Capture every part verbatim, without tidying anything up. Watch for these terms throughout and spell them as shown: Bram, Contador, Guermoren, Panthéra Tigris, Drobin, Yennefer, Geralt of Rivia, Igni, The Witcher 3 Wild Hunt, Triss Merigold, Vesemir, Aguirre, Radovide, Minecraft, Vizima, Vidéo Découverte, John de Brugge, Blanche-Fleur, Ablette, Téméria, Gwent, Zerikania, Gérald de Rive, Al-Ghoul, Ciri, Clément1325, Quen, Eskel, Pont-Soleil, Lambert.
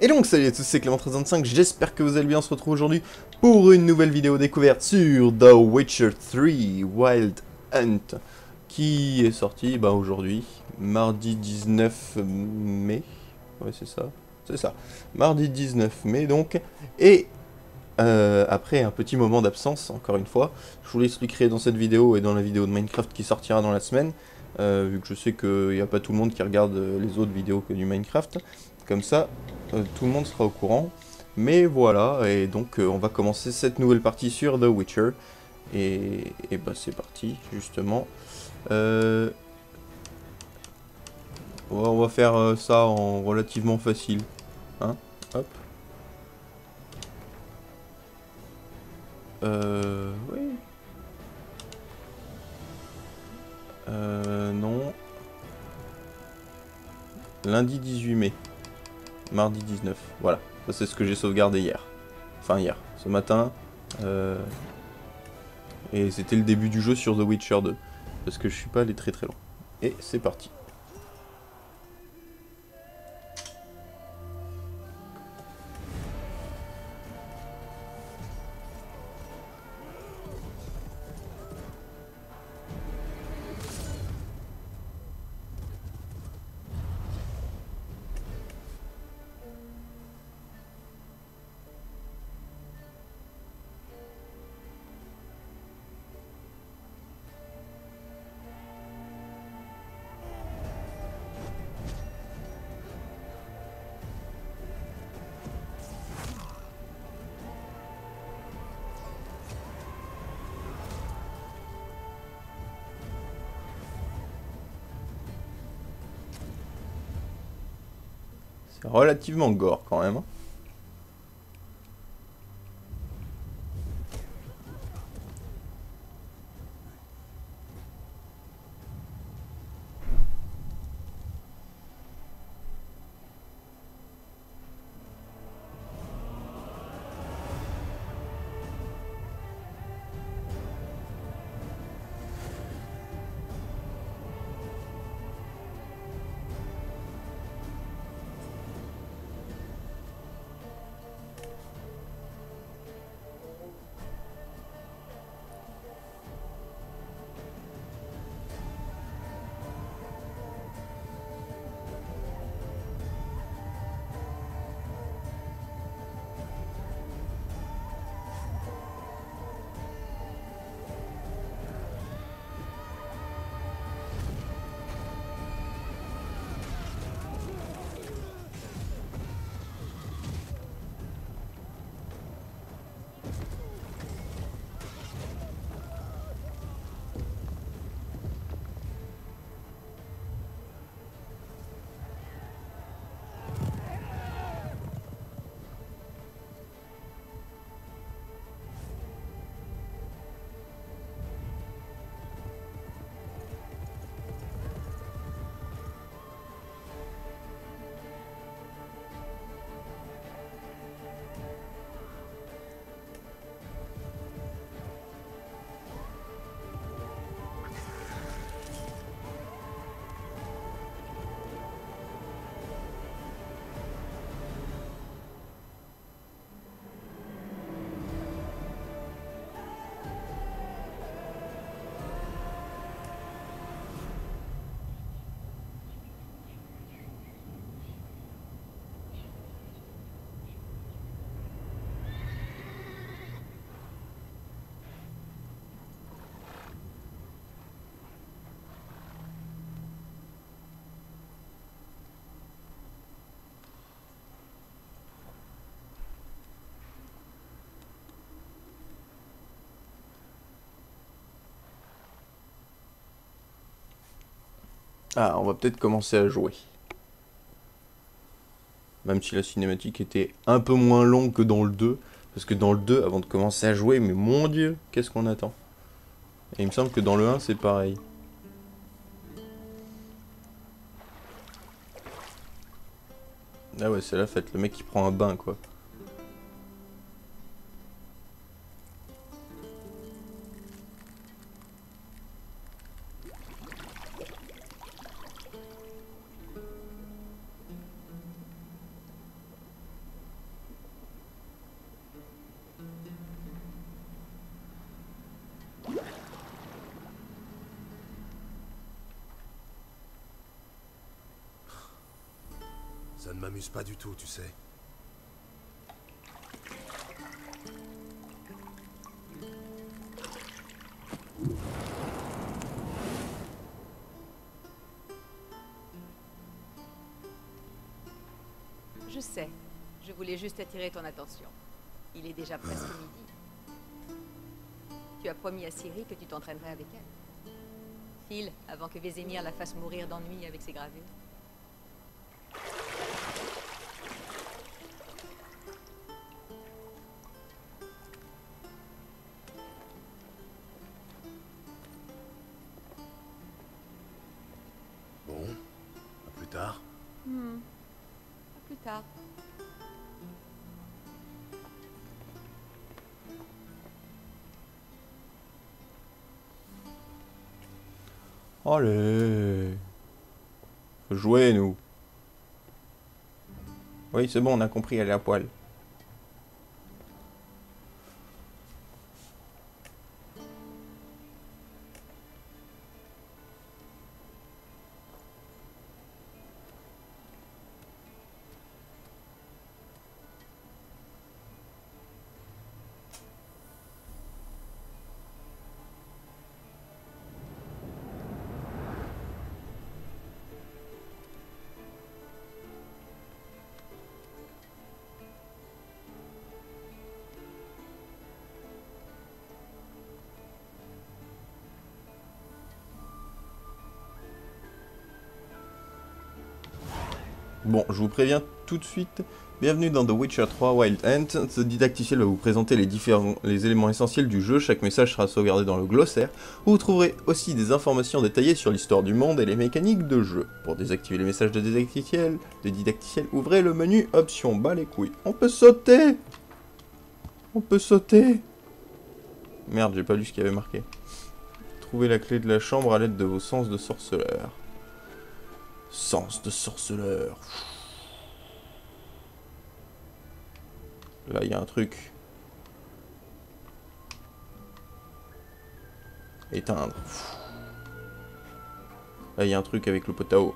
Et donc salut à tous, c'est Clément treize vingt-cinq, j'espère que vous allez bien, on se retrouve aujourd'hui pour une nouvelle vidéo découverte sur The Witcher trois Wild Hunt, qui est sorti bah, aujourd'hui, mardi dix-neuf mai, ouais c'est ça, c'est ça, mardi dix-neuf mai donc, et euh, après un petit moment d'absence, encore une fois, je vous laisse lui créer dans cette vidéo et dans la vidéo de Minecraft qui sortira dans la semaine, euh, vu que je sais qu'il n'y a pas tout le monde qui regarde les autres vidéos que du Minecraft, comme ça... Euh, tout le monde sera au courant, mais voilà, et donc euh, on va commencer cette nouvelle partie sur The Witcher, et, et bah c'est parti, justement. Euh... Ouais, on va faire euh, ça en relativement facile, hein, hop. Euh... Oui. Euh... Non. Lundi dix-huit mai. Mardi dix-neuf, voilà, ça c'est ce que j'ai sauvegardé hier, enfin hier, ce matin, euh... et c'était le début du jeu sur The Witcher deux, parce que je suis pas allé très très loin, et c'est parti. C'est relativement gore quand même. Ah, on va peut-être commencer à jouer. Même si la cinématique était un peu moins longue que dans le deux. Parce que dans le deux, avant de commencer à jouer, mais mon dieu, qu'est-ce qu'on attend? Et il me semble que dans le un, c'est pareil. Ah ouais, c'est la fête, le mec qui prend un bain, quoi. Ça ne m'amuse pas du tout, tu sais. Je sais. Je voulais juste attirer ton attention. Il est déjà presque midi. Tu as promis à Ciri que tu t'entraînerais avec elle. File, avant que Vesemir la fasse mourir d'ennui avec ses gravures. Bon, à plus tard. Hmm. À plus tard. Allez, faut jouer nous. Oui, c'est bon, on a compris, elle est à poil. Bon, je vous préviens tout de suite, bienvenue dans The Witcher trois Wild Hunt. Ce didacticiel va vous présenter les, différents, les éléments essentiels du jeu, chaque message sera sauvegardé dans le glossaire, où vous trouverez aussi des informations détaillées sur l'histoire du monde et les mécaniques de jeu. Pour désactiver les messages de didacticiel, de didacticiel ouvrez le menu Options, bas les couilles. On peut sauter On peut sauter Merde, j'ai pas lu ce qu'il y avait marqué. Trouvez la clé de la chambre à l'aide de vos sens de sorceleur. Sens de sorceleur. Là, il y a un truc. Éteindre. Là, il y a un truc avec le pot à eau.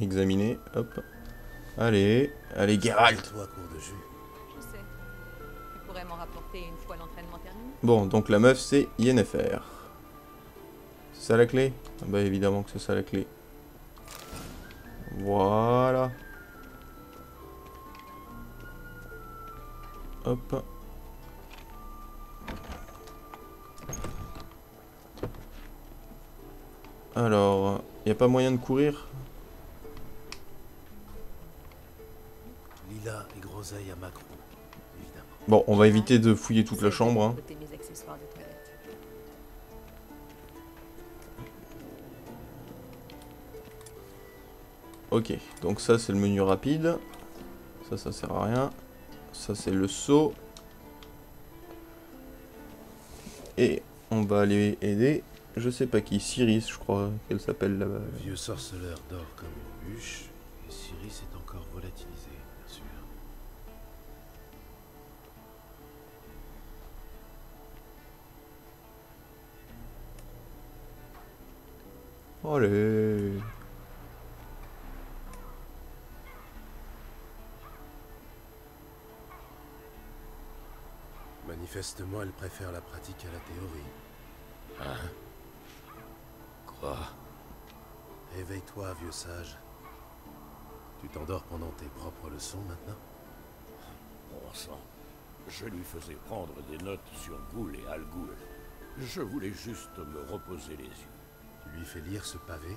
Examiner. Hop. Allez. Allez, Geralt. Toi, cours de jeu. M'en rapporter une fois l'entraînement terminé. Bon, donc la meuf c'est Yennefer. C'est ça la clé? Ah bah évidemment que c'est ça la clé. Voilà. Hop. Alors, y a pas moyen de courir? Lila et groseille à macro. Bon, on va éviter de fouiller toute la chambre. Hein. Ok, donc ça c'est le menu rapide. Ça, ça sert à rien. Ça c'est le saut. Et on va aller aider, je sais pas qui, Ciri, je crois qu'elle s'appelle là-bas. Le vieux sorceleur dort comme une bûche, et Ciri est encore volatilisée. Allez. Manifestement, elle préfère la pratique à la théorie. Hein? Quoi? Éveille-toi, vieux sage. Tu t'endors pendant tes propres leçons, maintenant? Bon sang. Je lui faisais prendre des notes sur Ghoul et Al-Ghoul. Je voulais juste me reposer les yeux. Lui fait lire ce pavé.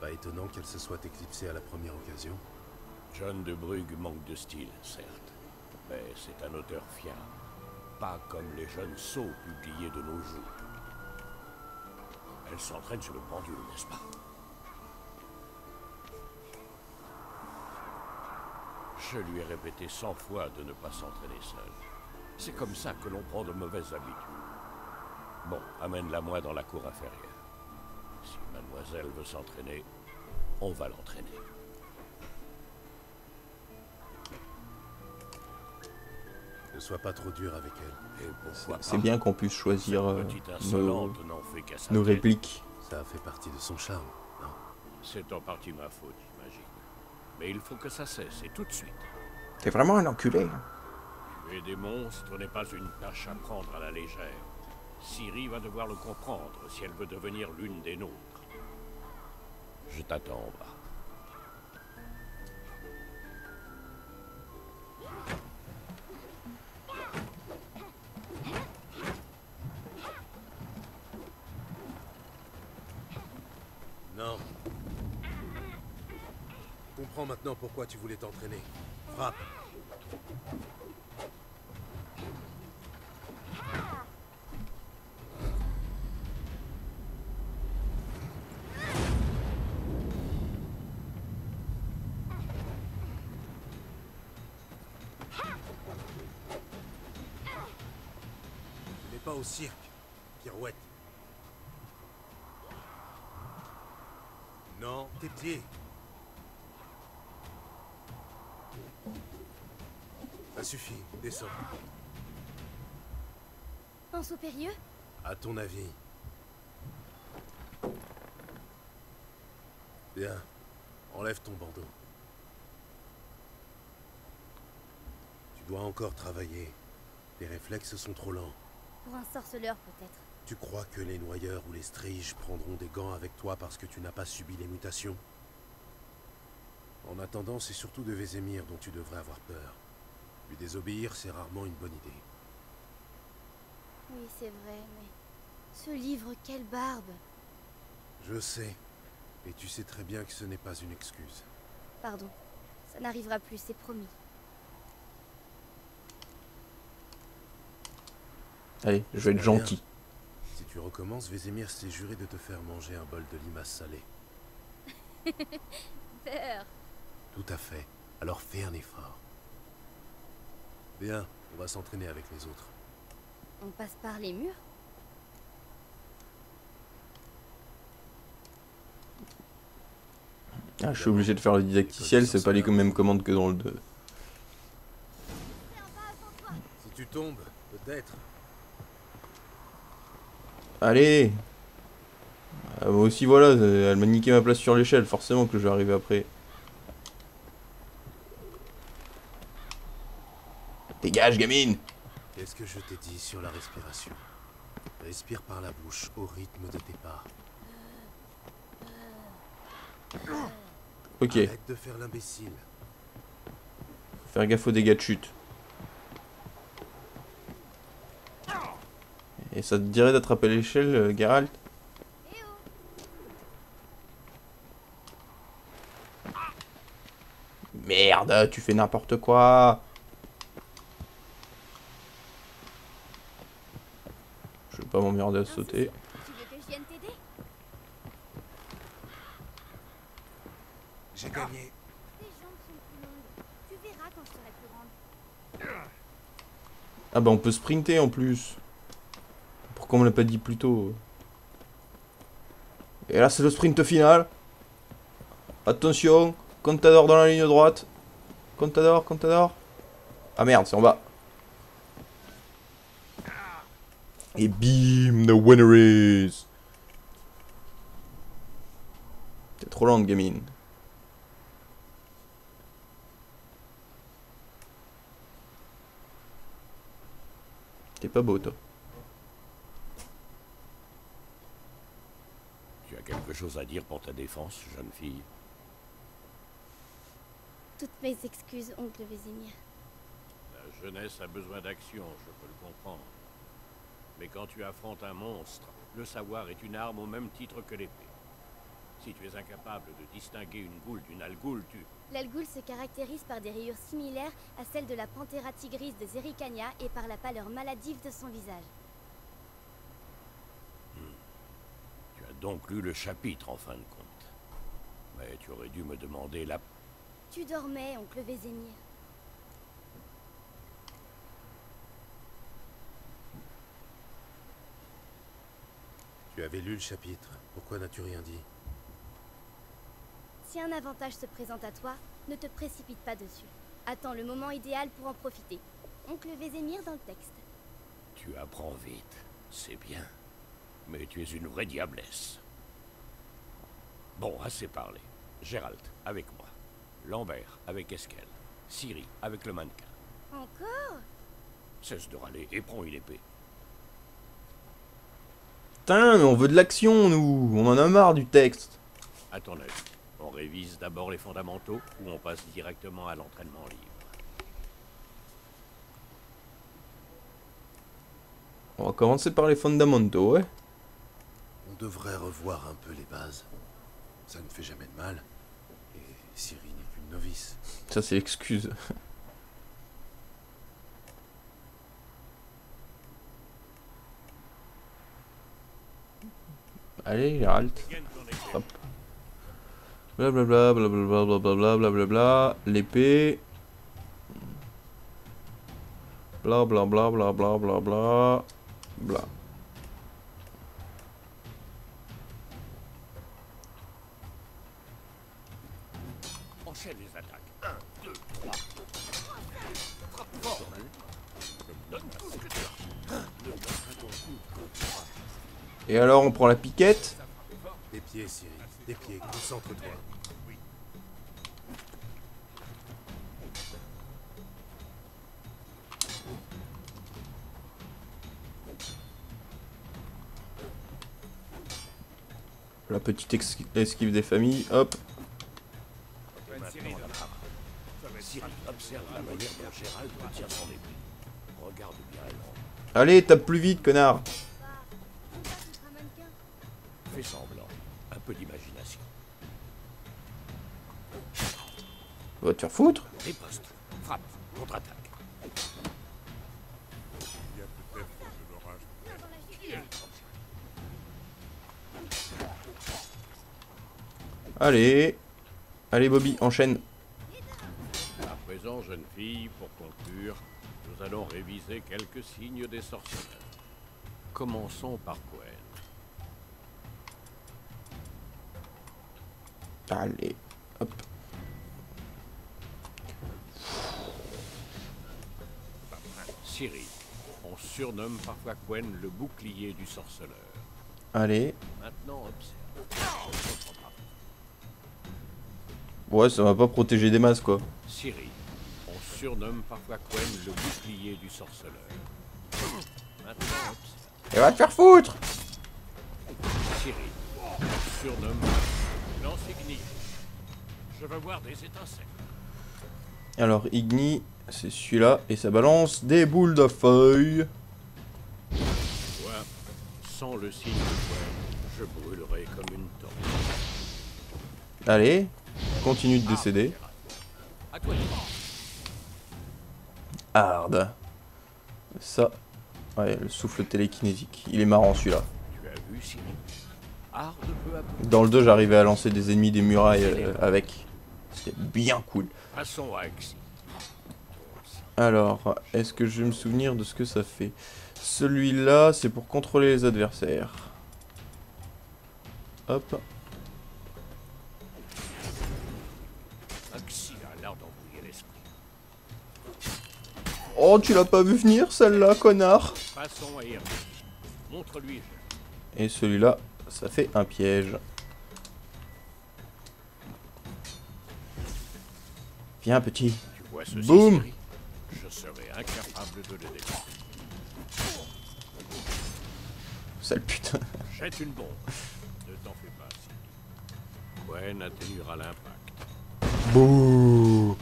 Pas étonnant qu'elle se soit éclipsée à la première occasion. John de Brugge manque de style, certes, mais c'est un auteur fiable. Pas comme les jeunes sots publiés de nos jours. Elle s'entraîne sur le pendule, n'est-ce pas? Je lui ai répété cent fois de ne pas s'entraîner seul. C'est comme ça que l'on prend de mauvaises habitudes. Bon, amène-la-moi dans la cour inférieure. Si mademoiselle veut s'entraîner, on va l'entraîner. Ne sois pas trop dur avec elle. C'est bien qu'on puisse choisir euh, nos, nos répliques. Ça fait partie de son charme, non? C'est en partie ma faute, j'imagine. Mais il faut que ça cesse, et tout de suite. T'es vraiment un enculé. Tuer des monstres n'est pas une tâche à prendre à la légère. Ciri va devoir le comprendre si elle veut devenir l'une des nôtres. Je t'attends en bas. Non. Je comprends maintenant pourquoi tu voulais t'entraîner. Frappe. Au cirque, pirouette. Non, tes pieds. Ça suffit, descends. Pense au périlleux? À ton avis. Bien, enlève ton bandeau. Tu dois encore travailler. Tes réflexes sont trop lents. Pour un sorceleur, peut-être. Tu crois que les noyeurs ou les striges prendront des gants avec toi parce que tu n'as pas subi les mutations? En attendant, c'est surtout de Vesemir dont tu devrais avoir peur. Lui désobéir, c'est rarement une bonne idée. Oui, c'est vrai, mais... ce livre, quelle barbe! Je sais, et tu sais très bien que ce n'est pas une excuse. Pardon, ça n'arrivera plus, c'est promis. Allez, je vais être gentil. Si tu recommences, Vesemir s'est juré de te faire manger un bol de limaces salées. Peur. Tout à fait. Alors fais un effort. Bien, on va s'entraîner avec les autres. On passe par les murs? Ah, je suis obligé de faire le didacticiel, c'est pas les mêmes commandes que dans le deux. Si tu tombes, peut-être... Allez, euh, moi aussi voilà, elle m'a niqué ma place sur l'échelle, forcément que je vais arriver après. Dégage, gamine! Qu'est-ce que je t'ai dit sur la respiration? Respire par la bouche au rythme de tes pas. Ok. Arrête de faire l'imbécile. Faut faire gaffe aux dégâts de chute. Et ça te dirait d'attraper l'échelle, euh, Geralt? Merde, tu fais n'importe quoi. Je vais pas m'emmerder à sauter. J'ai gagné. Ah bah on peut sprinter en plus. Pourquoi on me l'a pas dit plus tôt? Et là c'est le sprint final. Attention, Contador dans la ligne droite. Contador, Contador. Ah merde, c'est en bas. Et bim, the winner is. T'es trop lente, gamine. T'es pas beau, toi. Quelque chose à dire pour ta défense, jeune fille? Toutes mes excuses, oncle Vesemir. La jeunesse a besoin d'action, je peux le comprendre. Mais quand tu affrontes un monstre, le savoir est une arme au même titre que l'épée. Si tu es incapable de distinguer une ghoul d'une Al-Ghoul, tu... L'Al-Ghoul se caractérise par des rayures similaires à celles de la Panthéra Tigris de Zerikania et par la pâleur maladive de son visage. Donc lu le chapitre en fin de compte. Mais tu aurais dû me demander la... Tu dormais, oncle Vesemir. Tu avais lu le chapitre, pourquoi n'as-tu rien dit? Si un avantage se présente à toi, ne te précipite pas dessus. Attends le moment idéal pour en profiter. Oncle Vesemir dans le texte. Tu apprends vite, c'est bien. Mais tu es une vraie diablesse. Bon, assez parlé. Gérald, avec moi. Lambert, avec Eskel. Ciri, avec le mannequin. Encore? Cesse de râler et prends une épée. Putain, mais on veut de l'action, nous. On en a marre du texte. À ton avis, on révise d'abord les fondamentaux ou on passe directement à l'entraînement libre? On va commencer par les fondamentaux, ouais. On devrait revoir un peu les bases. Ça ne fait jamais de mal. Et Ciri n'est qu'une novice. Ça, c'est l'excuse. Allez, Geralt. Hop. Blablabla, blablabla, blablabla, blablabla. L'épée. Blablabla, blablabla, blablabla. Bla. Enchaîne les attaques. un, deux, trois. Frappe fort. Et alors on prend la piquette. Des pieds, Ciri. Des pieds, concentre-toi. La petite esquive des familles, hop. Allez, tape plus vite, connard. Fais semblant, un peu d'imagination. Va te faire foutre. Riposte, frappe, contre-attaque. Allez, allez Bobby, enchaîne. À présent, jeune fille, pour conclure, nous allons réviser quelques signes des sorcières. Commençons par Quen. Allez, hop. Ciri, on surnomme parfois Quen le bouclier du sorceleur. Allez. Maintenant, observe. Ouais, ça va pas protéger des masses, quoi. Ciri, on surnomme parfois Quen le bouclier du sorceleur. Maintenant, observe. Et va te faire foutre. Ciri, on surnomme... Lance Igni. Je veux voir des étincelles. Alors Igni, c'est celui-là et ça balance des boules de feuilles. Ouais. Sans le signe de feuille, je brûlerai comme une torche. Allez, continue de décéder. Hard. Ça, ouais, le souffle télékinésique. Il est marrant celui-là. Tu as vu, Ciri ? Dans le deux, j'arrivais à lancer des ennemis des murailles euh, avec. C'était bien cool. Alors, est-ce que je vais me souvenir de ce que ça fait? Celui-là, c'est pour contrôler les adversaires. Hop. Oh, tu l'as pas vu venir, celle-là, connard. Et celui-là. Ça fait un piège. Viens, petit. Tu vois ceci, boum. Je serai incapable de le détruire. Sale putain. Jette une bombe. Ne t'en fais pas. Quen atténuera l'impact. Bouh.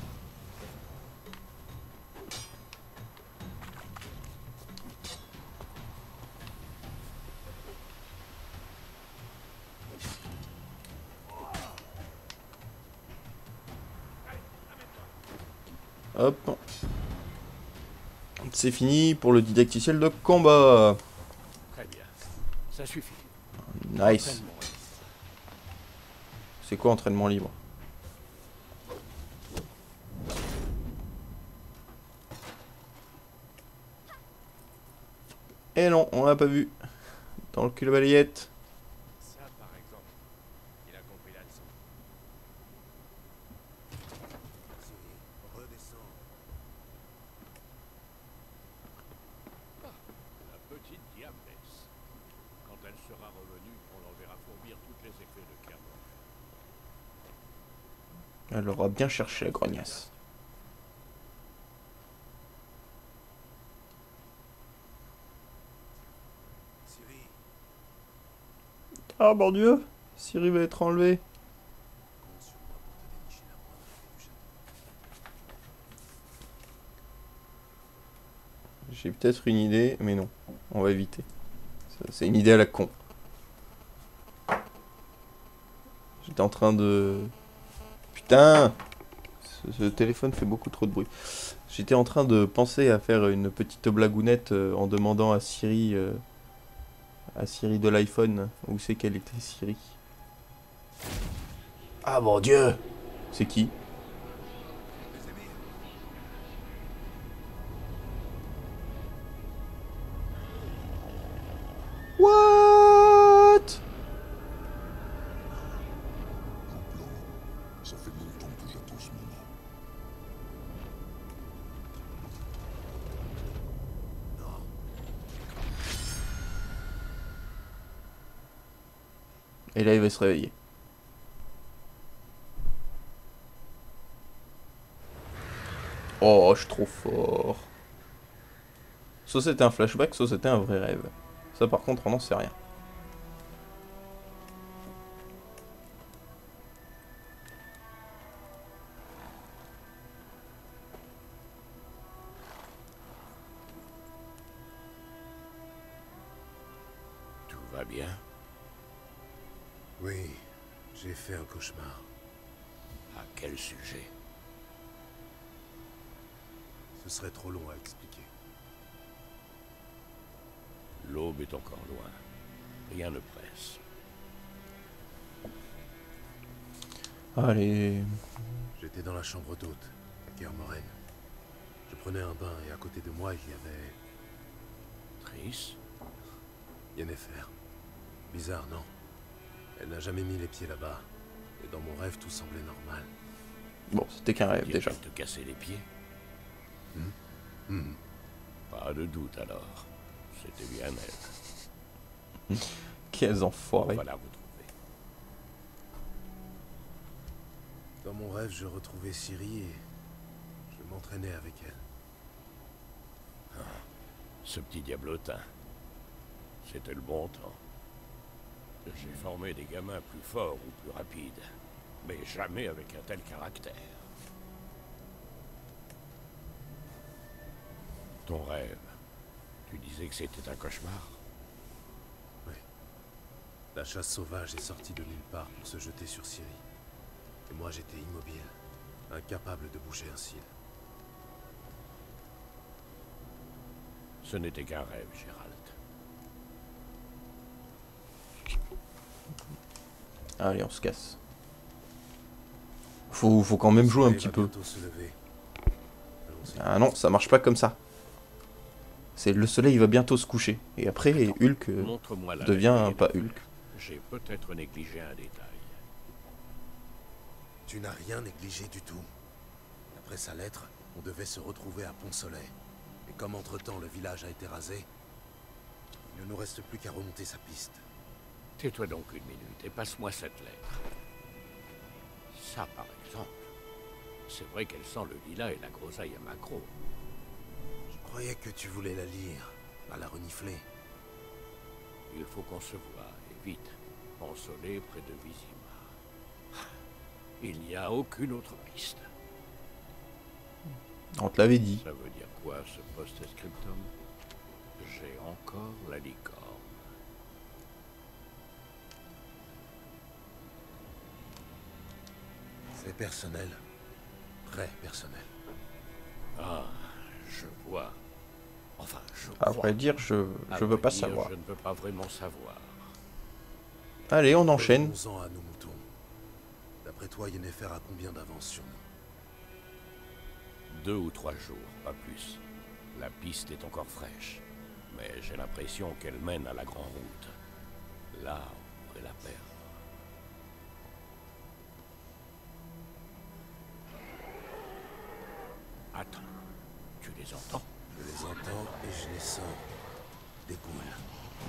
Hop. C'est fini pour le didacticiel de combat. Très bien. Ça suffit. Nice. C'est quoi entraînement libre? Eh non, on l'a pas vu. Dans le cul de balayette. Elle aura bien cherché la grognasse. Ah mon Dieu, Ciri va être enlevée. J'ai peut-être une idée, mais non, on va éviter. C'est une idée à la con. J'étais en train de... Putain, ce, ce téléphone fait beaucoup trop de bruit. J'étais en train de penser à faire une petite blagounette euh, en demandant à Ciri... Euh, à Ciri de l'iPhone, où c'est qu'elle était Ciri. Ah mon Dieu, c'est qui? What? Ça fait longtemps que j'attends ce moment. Et là il va se réveiller. Oh, je suis trop fort. Soit c'était un flashback, soit c'était un vrai rêve. Ça par contre on n'en sait rien. Tout va bien? Oui, j'ai fait un cauchemar. À quel sujet? Ce serait trop long à expliquer. L'aube est encore loin. Rien ne presse. Allez. J'étais dans la chambre d'hôte, à Guermoren. Je prenais un bain et à côté de moi, il y avait... Triss? Yennefer. Bizarre, non? Elle n'a jamais mis les pieds là-bas. Et dans mon rêve, tout semblait normal. Bon, c'était qu'un rêve, déjà. Tu te casser les pieds? hmm. Hmm. Pas de doute, alors. C'était bien elle. Quels enfoirés. Voilà, vous trouvez. Dans mon rêve, je retrouvais Ciri et je m'entraînais avec elle. Ah, ce petit diablotin. C'était le bon temps. J'ai formé des gamins plus forts ou plus rapides, mais jamais avec un tel caractère. Ton rêve. Tu disais que c'était un cauchemar? Oui. La chasse sauvage est sortie de nulle part pour se jeter sur Ciri. Et moi j'étais immobile, incapable de bouger un cil. Ce n'était qu'un rêve, Gérald. Allez, on se casse. Faut, faut quand même jouer un petit peu. Ah non, ça marche pas comme ça. C'est le soleil, il va bientôt se coucher. Et après, Attends, Hulk euh, devient un pas Hulk. J'ai peut-être négligé un détail. Tu n'as rien négligé du tout. Après sa lettre, on devait se retrouver à Pont-Soleil. Et comme entre-temps le village a été rasé, il ne nous reste plus qu'à remonter sa piste. Tais-toi donc une minute et passe-moi cette lettre. Ça, par exemple. C'est vrai qu'elle sent le lilas et la groseille à macro. Je croyais que tu voulais la lire, pas la renifler. Il faut qu'on se voie, et vite. Pont-Soleil près de Vizima. Il n'y a aucune autre piste. On te l'avait dit. Ça veut dire quoi, ce post-scriptum? J'ai encore la licorne. C'est personnel. Très personnel. Ah, je vois. Enfin, je À vrai dire, je, je veux pas dire, savoir. Je ne veux pas vraiment savoir. Allez, on enchaîne. D'après toi, Yennefer a combien d'avance sur nous? Deux ou trois jours, pas plus. La piste est encore fraîche. Mais j'ai l'impression qu'elle mène à la grande route. Là, on pourrait la perdre. Attends, tu les entends? Je les entends et je les sens. Des ghouls.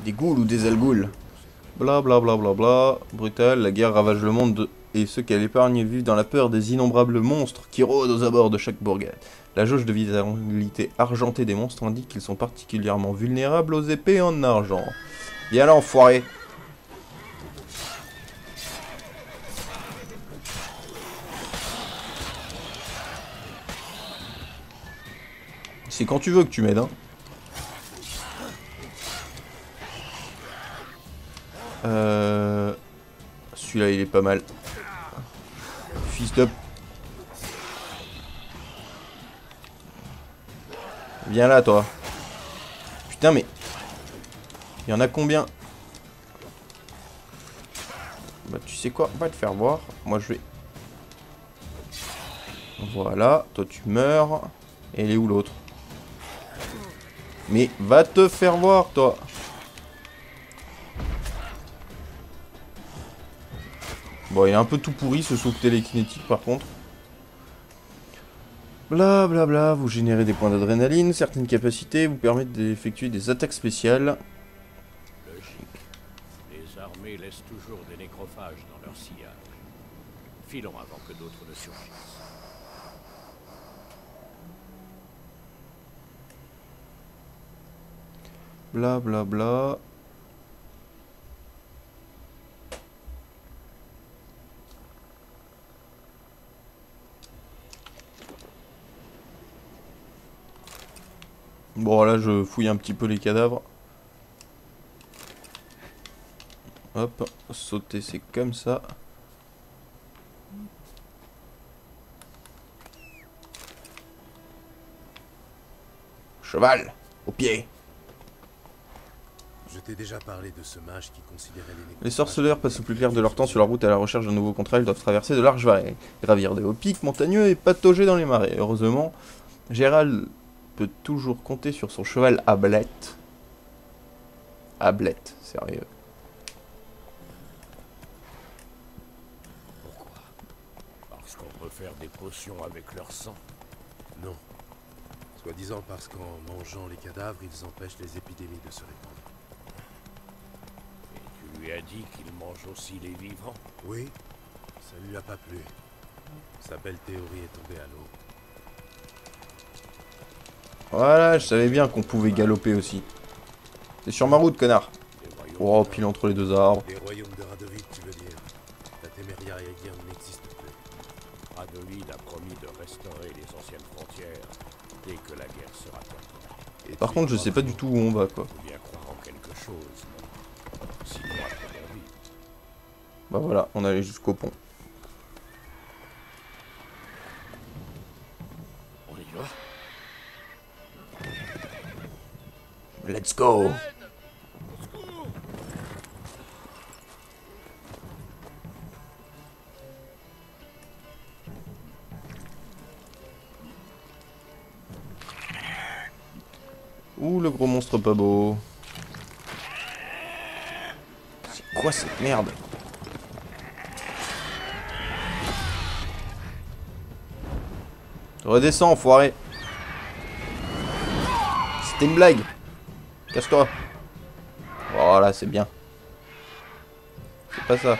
Des ghouls ou des Al-Ghoul? Bla bla bla bla bla. Brutal, la guerre ravage le monde et ceux qu'elle épargne vivent dans la peur des innombrables monstres qui rôdent aux abords de chaque bourgade. La jauge de vulnérabilité argentée des monstres indique qu'ils sont particulièrement vulnérables aux épées en argent. Viens là, enfoiré! C'est quand tu veux que tu m'aides, hein. Euh... Celui-là, il est pas mal. Fils de... Viens là, toi. Putain, mais... Il y en a combien? Bah, tu sais quoi? On va te faire voir. Moi, je vais... Voilà. Toi, tu meurs. Et elle est où, l'autre? Mais va te faire voir, toi. Bon, il est un peu tout pourri, ce saut télékinétique, par contre. Bla bla bla, vous générez des points d'adrénaline. Certaines capacités vous permettent d'effectuer des attaques spéciales. Logique. Les armées laissent toujours des nécrophages dans leur sillage. Filons avant que d'autres ne surgissent. Bla bla bla. Bon, là je fouille un petit peu les cadavres. Hop, sauter c'est comme ça. Cheval, au pied. Je t'ai déjà parlé de ce mage qui considérait les... Les sorceleurs passent au plus clair de leur temps sur leur route à la recherche d'un nouveau contrat. Ils doivent traverser de larges vallées, gravir des hauts pics montagneux et patauger dans les marais. Heureusement, Gérald peut toujours compter sur son cheval Ablette. Ablette, sérieux. Pourquoi? Parce qu'on peut faire des potions avec leur sang? Non. Soi-disant parce qu'en mangeant les cadavres, ils empêchent les épidémies de se répandre. Lui a dit qu'il mange aussi les vivants. Oui, ça lui a pas plu. Sa belle théorie est tombée à l'eau. Voilà, je savais bien qu'on pouvait galoper aussi. C'est sur ma route, connard. Oh, pile entre les deux arbres. Les royaumes de Radovide, tu veux dire? La Téméria et Aguirre n'existent plus. Radovide a promis de restaurer les anciennes frontières dès que la guerre sera terminée. Par contre, je sais pas du tout où on va, quoi. Faut bien croire en quelque chose. Bah voilà, on allait jusqu'au pont. On y va. Let's go. Ouh, le gros monstre pas beau. Quoi cette merde? Redescends, enfoiré. C'était une blague. Casse-toi. Voilà, c'est bien. C'est pas ça.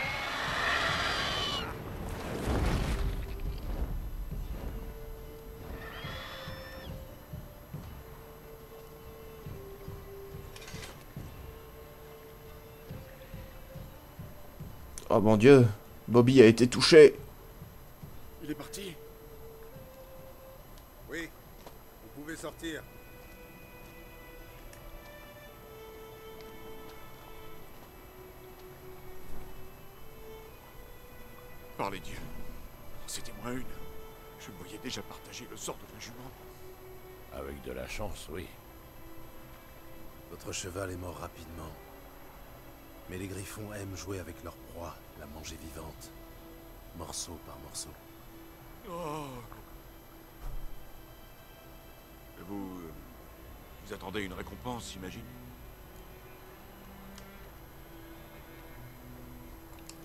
Oh mon Dieu, Bobby a été touché. Il est parti. Oui, vous pouvez sortir. Par les dieux, c'était moi une. Je me voyais déjà partager le sort de la jument. Avec de la chance, oui. Votre cheval est mort rapidement. Mais les griffons aiment jouer avec leur proie, la manger vivante, morceau par morceau. Oh. Vous... vous attendez une récompense, j'imagine?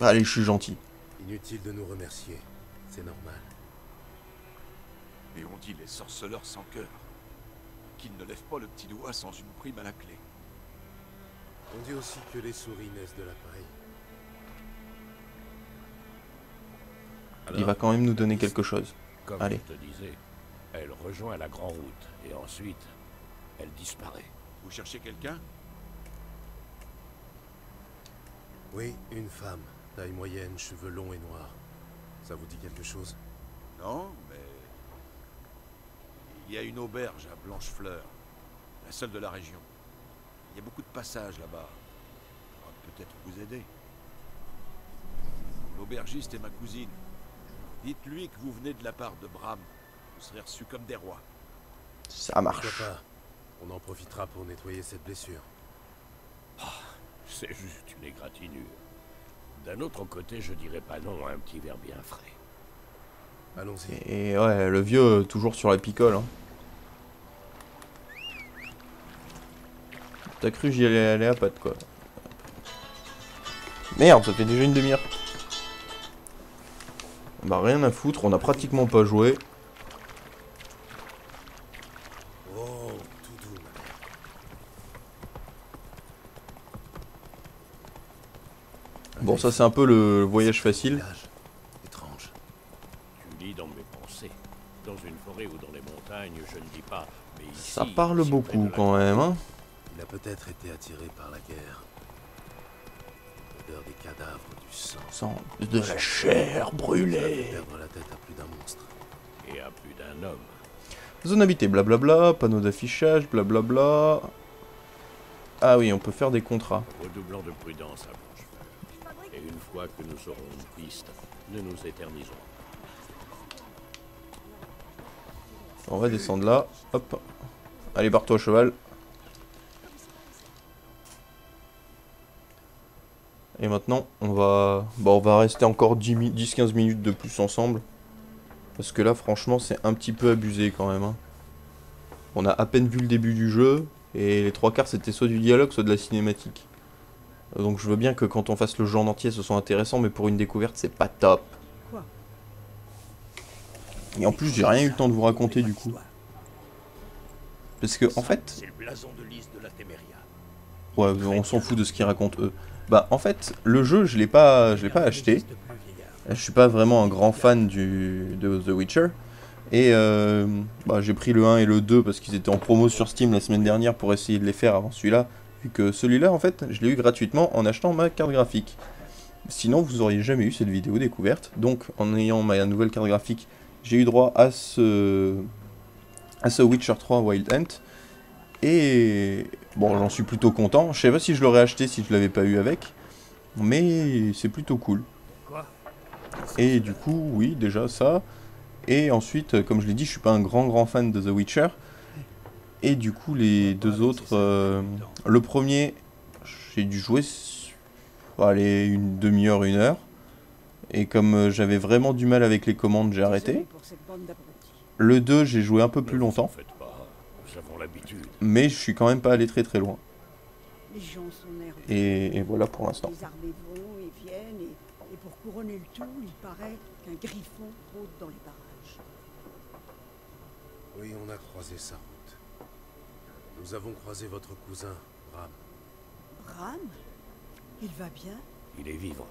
Allez, je suis gentil. Inutile de nous remercier, c'est normal. Et on dit les sorceleurs sans cœur, qu'ils ne lèvent pas le petit doigt sans une prime à la clé. On dit aussi que les souris naissent de la paille. Alors, il va quand même nous donner quelque chose. Comme Allez. je te disais, elle rejoint la grande route et ensuite, elle disparaît. Vous cherchez quelqu'un? Oui, une femme, taille moyenne, cheveux longs et noirs. Ça vous dit quelque chose? Non, mais... il y a une auberge à Blanche-Fleur, la seule de la région. Il y a beaucoup de passages là-bas. Peut-être vous aider. L'aubergiste est ma cousine. Dites-lui que vous venez de la part de Bram. Vous serez reçus comme des rois. Ça marche. On en profitera pour nettoyer cette blessure. Oh, c'est juste une égratignure. D'un autre côté, je dirais pas non à un petit verre bien frais. Allons-y. Et ouais, le vieux, toujours sur la picole. Hein. T'as cru que j'y allais aller à patte, quoi. Merde, ça fait déjà une demi-heure. Bah rien à foutre, on a pratiquement pas joué. Oh, tout doux. Bon, ça c'est un peu le voyage facile. Étrange. Tu lis dans mes pensées, dans une forêt ou dans les montagnes, je ne dis pas. Mais ici, ça parle beaucoup quand même. Hein. Il a peut-être été attiré par la guerre. Des cadavres, du sang, sang de la chair brûlée. La tête à plus d'un monstre et à plus d'un homme. Zone habitée, blablabla, panneau d'affichage, blablabla. Ah oui, on peut faire des contrats. Redoublant de prudence à Blanchefeuille. Et une fois que nous aurons une piste, ne nous éternisons. On va descendre là, hop. Allez, barre-toi, cheval. Et maintenant, on va bon, on va rester encore dix quinze minutes de plus ensemble. Parce que là, franchement, c'est un petit peu abusé quand même. Hein. On a à peine vu le début du jeu. Et les trois quarts, c'était soit du dialogue, soit de la cinématique. Donc je veux bien que quand on fasse le jeu en entier, ce soit intéressant. Mais pour une découverte, c'est pas top. Et en plus, j'ai rien eu le temps de vous raconter du coup. Parce que, en fait... c'est le blason de liste de la Téméria. Ouais, on s'en fout de ce qu'ils racontent eux. Bah en fait le jeu je l'ai pas je l'ai pas acheté. Je suis pas vraiment un grand fan du de The Witcher et euh, bah, j'ai pris le un et le deux parce qu'ils étaient en promo sur Steam la semaine dernière pour essayer de les faire avant celui-là, vu que celui-là en fait je l'ai eu gratuitement en achetant ma carte graphique. Sinon vous auriez jamais eu cette vidéo découverte. Donc en ayant ma nouvelle carte graphique, j'ai eu droit à ce à ce Witcher trois Wild Hunt. Et bon, j'en suis plutôt content. Je sais pas si je l'aurais acheté si je l'avais pas eu avec, mais c'est plutôt cool. Et du coup, oui, déjà ça. Et ensuite, comme je l'ai dit, je suis pas un grand grand fan de The Witcher. Et du coup, les deux autres, euh, le premier, j'ai dû jouer, allez, une demi-heure, une heure. Et comme j'avais vraiment du mal avec les commandes, j'ai arrêté. Le deux, j'ai joué un peu plus longtemps. Mais je suis quand même pas allé très très loin. Et, et voilà pour l'instant. Les armées vont et viennent, et, et pour couronner le tout, il paraît qu'un griffon rôde dans les parages. Oui, on a croisé sa route. Nous avons croisé votre cousin, Bram. Bram? Il va bien? Il est vivant.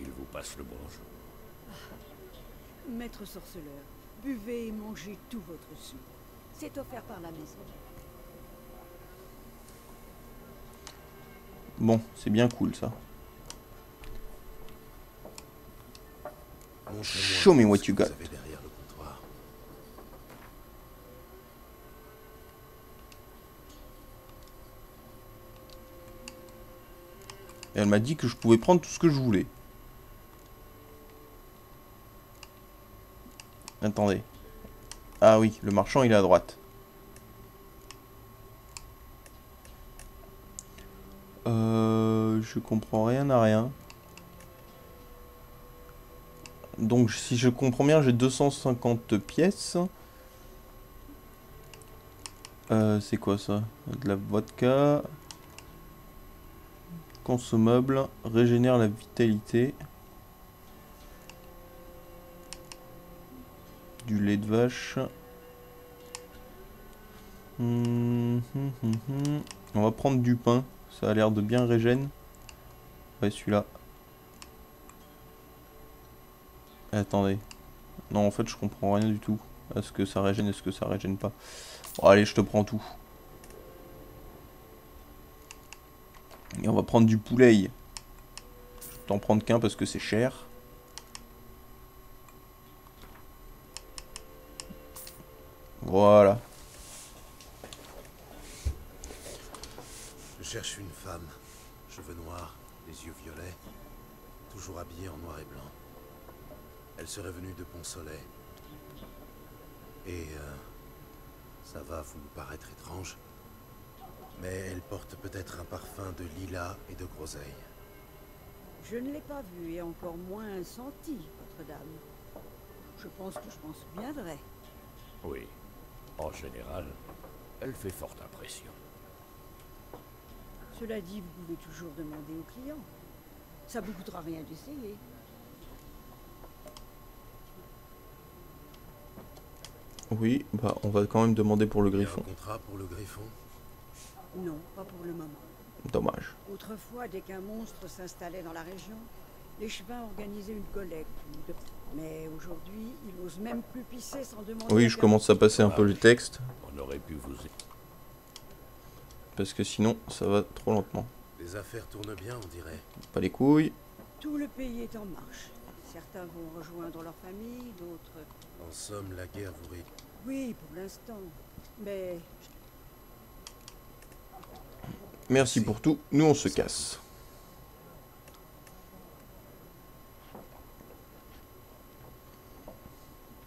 Il vous passe le bonjour. Ah. Maître sorceleur, buvez et mangez tout votre soupe. C'est offert par la maison. Bon, c'est bien cool ça. Show me what you got. Et elle m'a dit que je pouvais prendre tout ce que je voulais. Attendez. Ah oui, le marchand il est à droite. Euh, je comprends rien à rien. Donc si je comprends bien, j'ai deux cent cinquante pièces. Euh, c'est quoi ça? De la vodka. Consommable. Régénère la vitalité. Du lait de vache. Hum, hum, hum, hum. On va prendre du pain. Ça a l'air de bien régène. Ouais, celui-là. Attendez. Non, en fait, je comprends rien du tout. Est-ce que ça régène, est-ce que ça régène pas? Bon, allez, je te prends tout. Et on va prendre du poulet. Je vais t'en prendre qu'un parce que c'est cher. Voilà. Je cherche une femme. Cheveux noirs, les yeux violets. Toujours habillée en noir et blanc. Elle serait venue de Pont-Soleil. Et euh, ça va vous paraître étrange, mais elle porte peut-être un parfum de lilas et de groseille. Je ne l'ai pas vue et encore moins sentie, votre dame. Je pense que je pense bien vrai. Oui, en général, elle fait forte impression. Cela dit, vous pouvez toujours demander aux clients. Ça ne vous coûtera rien d'essayer. Oui, bah on va quand même demander pour le griffon. Il y a un contrat pour le griffon ? Non, pas pour le moment. Dommage. Autrefois, dès qu'un monstre s'installait dans la région, les chevins organisaient une collecte. Mais aujourd'hui, ils n'osent même plus pisser sans demander. Oui, je commence à passer un peu le texte. On aurait pu vous. Parce que sinon, ça va trop lentement. Les affaires tournent bien, on dirait. Pas les couilles. Tout le pays est en marche. Certains vont rejoindre leur famille, d'autres... En somme, la guerre vous rit. Oui, pour l'instant, mais... Merci pour tout, nous on se casse.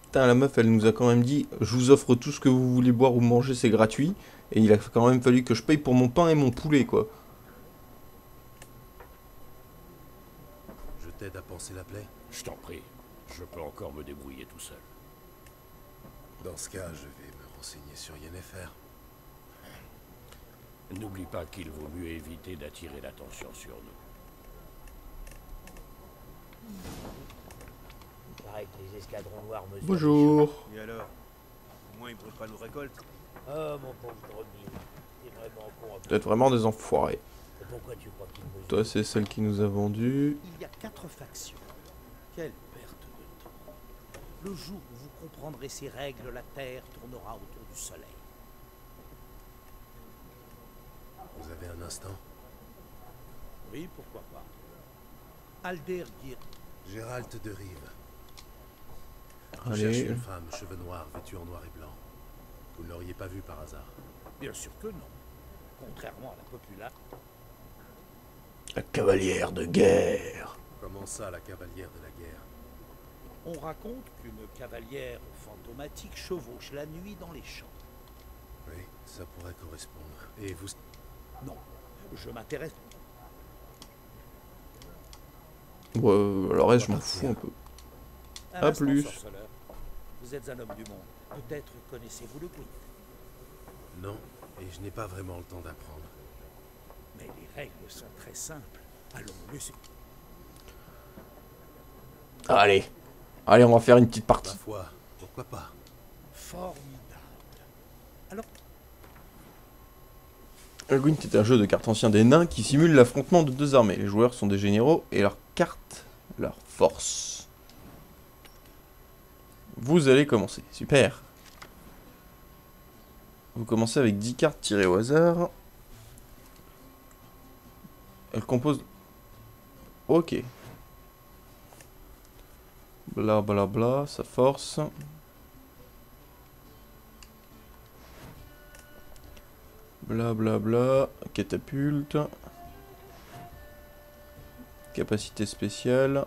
Putain, la meuf, elle nous a quand même dit, je vous offre tout ce que vous voulez boire ou manger, c'est gratuit. Et il a quand même fallu que je paye pour mon pain et mon poulet, quoi. T'aide à penser la plaie? Je t'en prie, je peux encore me débrouiller tout seul. Dans ce cas, je vais me renseigner sur Yennefer. N'oublie pas qu'il vaut mieux éviter d'attirer l'attention sur nous. Paraît que les escadrons noirs mesurent. Bonjour. Et alors? Au moins ils brûlent pas nos récoltes. Oh mon pauvre Drobin, t'es vraiment con. Vous êtes vraiment des enfoirés. Pourquoi tu crois qu'il nous... Toi, c'est celle qui nous a vendu. Il y a quatre factions. Quelle perte de temps. Le jour où vous comprendrez ces règles, la Terre tournera autour du Soleil. Vous avez un instant? Oui, pourquoi pas. Alder Gir. Gérald de Rive. Allez. Je cherche une femme, cheveux noirs, vêtue en noir et blanc. Vous ne l'auriez pas vue par hasard? Bien sûr que non. Contrairement à la populaire. La cavalière de guerre. Comment ça, la cavalière de la guerre? On raconte qu'une cavalière fantomatique chevauche la nuit dans les champs. Oui, ça pourrait correspondre. Et vous... Non, je m'intéresse. Ouais, alors je m'en fous un peu. À, à plus. Vous êtes un homme du monde. Peut-être connaissez-vous le Gwent? Non, et je n'ai pas vraiment le temps d'apprendre. Mais les règles sont très simples. Allons, musique. Allez. Allez, on va faire une petite partie. Parfois, pourquoi pas. Formidable. Alors... Le Gwent est un jeu de cartes ancien des nains qui simule l'affrontement de deux armées. Les joueurs sont des généraux et leurs cartes, leur force. Vous allez commencer. Super. Vous commencez avec dix cartes tirées au hasard. Elle compose... Ok. Bla bla bla, sa force. Bla bla bla, catapulte. Capacité spéciale.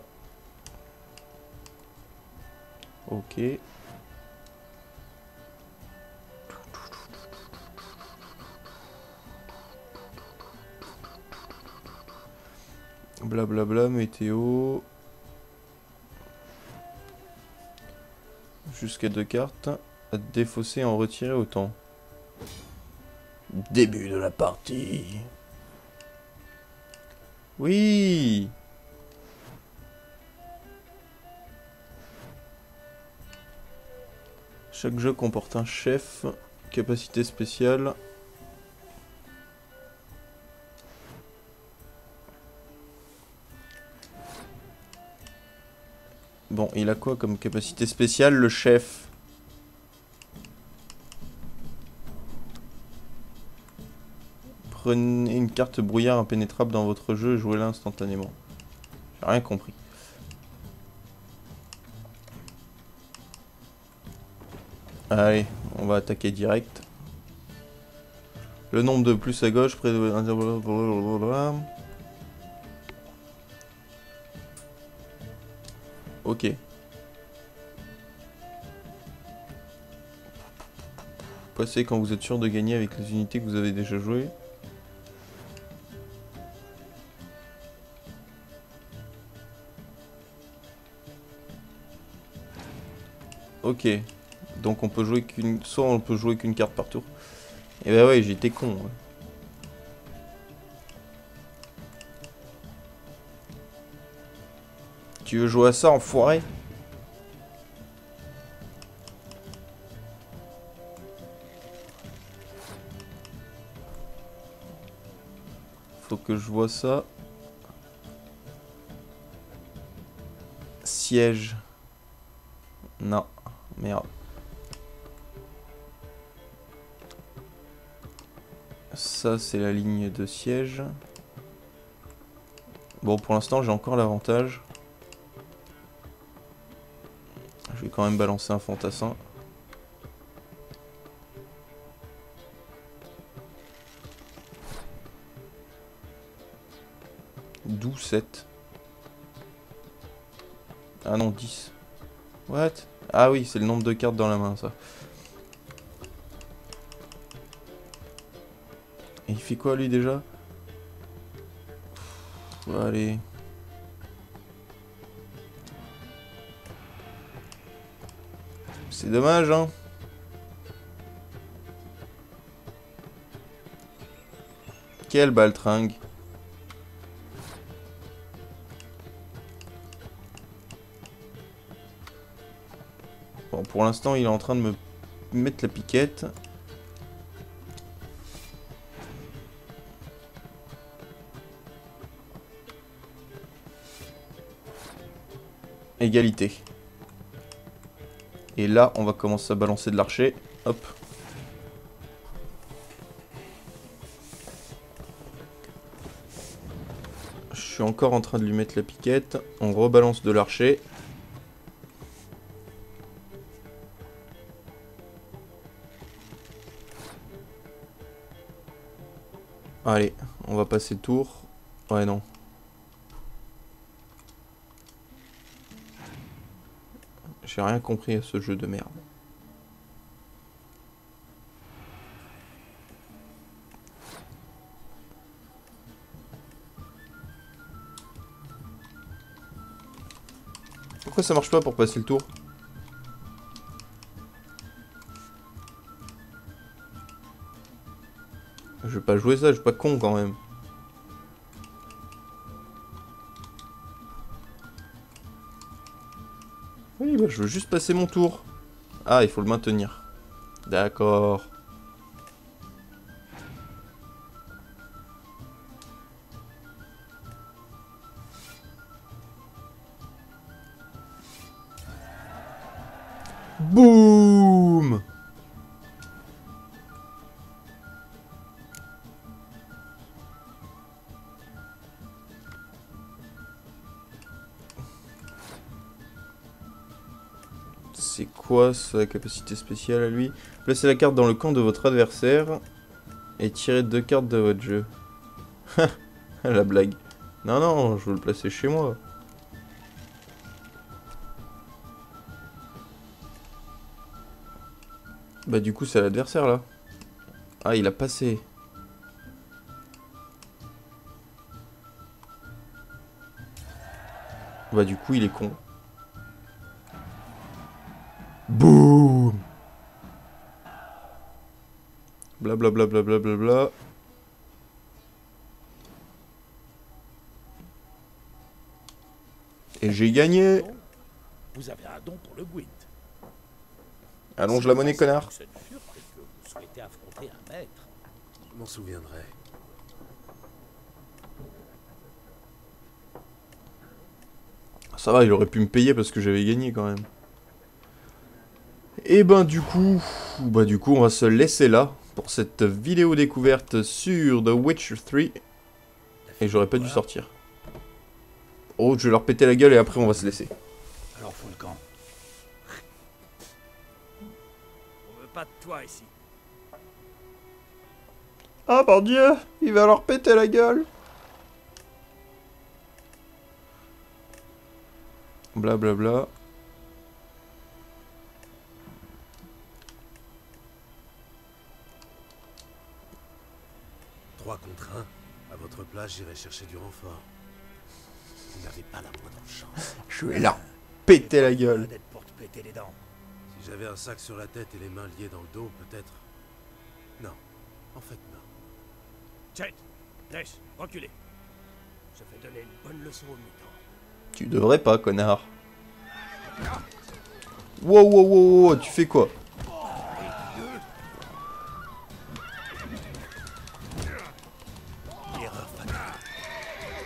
Ok. Blablabla, bla bla, météo. Jusqu'à deux cartes. À défausser, en retirer autant. Début de la partie. Oui. Chaque jeu comporte un chef. Capacité spéciale. Bon, il a quoi comme capacité spéciale, le chef? Prenez une carte brouillard impénétrable dans votre jeu et jouez-la instantanément. J'ai rien compris. Allez, on va attaquer direct. Le nombre de plus à gauche, près de... Ok. Passez quand vous êtes sûr de gagner avec les unités que vous avez déjà jouées. Ok. Donc on peut jouer qu'une... Soit on peut jouer qu'une carte par tour. Et bah ouais, j'étais con. Ouais. Tu veux jouer à ça, enfoiré? Faut que je vois ça. Siège. Non, merde. Ça, c'est la ligne de siège. Bon, pour l'instant, j'ai encore l'avantage. Je vais quand même balancer un fantassin. douze, sept. Ah non, dix. What? Ah oui, c'est le nombre de cartes dans la main, ça. Et il fait quoi, lui, déjà? Pff, allez. C'est dommage, hein. Quelle baltringue. Bon, pour l'instant, il est en train de me mettre la piquette. Égalité. Et là, on va commencer à balancer de l'archer. Hop. Je suis encore en train de lui mettre la piquette. On rebalance de l'archer. Allez, on va passer tour. Ouais, non. J'ai rien compris à ce jeu de merde. Pourquoi ça marche pas pour passer le tour? Je vais pas jouer ça, je suis pas con quand même. Je veux juste passer mon tour. Ah, il faut le maintenir. D'accord. Boum! C'est quoi sa capacité spéciale à lui? Placez la carte dans le camp de votre adversaire et tirez deux cartes de votre jeu. La blague. Non, non, je veux le placer chez moi. Bah du coup, c'est à l'adversaire, là. Ah, il a passé. Bah du coup, il est con. Boum. Bla bla bla bla bla bla bla. Et j'ai gagné. Vous avez un don pour le Gwent. Allonge la monnaie, connard. Vous souhaitez affronter un maître. Je m'en souviendrai. Ça va, il aurait pu me payer parce que j'avais gagné quand même. Et ben du coup, bah du coup on va se laisser là pour cette vidéo découverte sur The Witcher trois. Et j'aurais pas dû sortir. Oh, je vais leur péter la gueule et après on va se laisser. Alors faut le camp. On veut pas de toi ici. Ah par Dieu, il va leur péter la gueule. Blablabla. Bla, bla. trois contre un. À votre place, j'irai chercher du renfort. Vous n'avez pas la moindre chance. Je vais leur péter la gueule. Pour te péter les dents. Si j'avais un sac sur la tête et les mains liées dans le dos, peut-être. Non. En fait, non. Chet, laisse, reculez. Je vais donner une bonne leçon aux mutants. Tu devrais pas, connard. Wow, wow, wow, wow, tu fais quoi?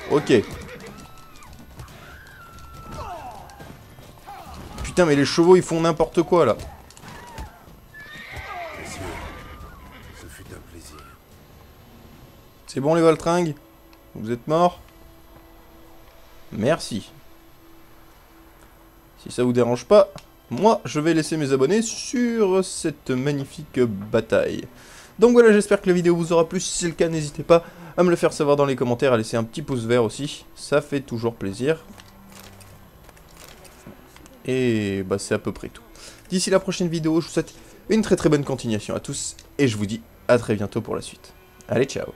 Ok. Putain, mais les chevaux, ils font n'importe quoi, là. C'est bon, les valtringues? Vous êtes morts? Merci. Si ça vous dérange pas, moi je vais laisser mes abonnés sur cette magnifique bataille. Donc voilà, j'espère que la vidéo vous aura plu. Si c'est le cas, n'hésitez pas à me le faire savoir dans les commentaires, à laisser un petit pouce vert aussi. Ça fait toujours plaisir. Et bah c'est à peu près tout. D'ici la prochaine vidéo, je vous souhaite une très très bonne continuation à tous. Et je vous dis à très bientôt pour la suite. Allez, ciao.